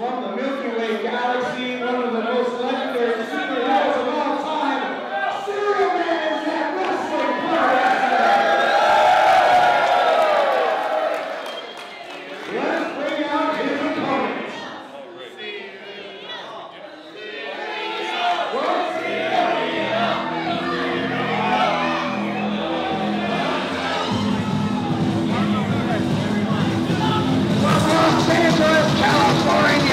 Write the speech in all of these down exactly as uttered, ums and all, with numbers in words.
from the Milky Way galaxy, one of the most legendary C E Os of all time, Cereal Man is at Wrestling Pro Wrestling! Let's bring out his opponents. World Cereal! Los Angeles, California!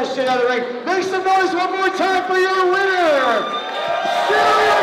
that shit out of the ring. Make some noise one more time for your winner, Celia!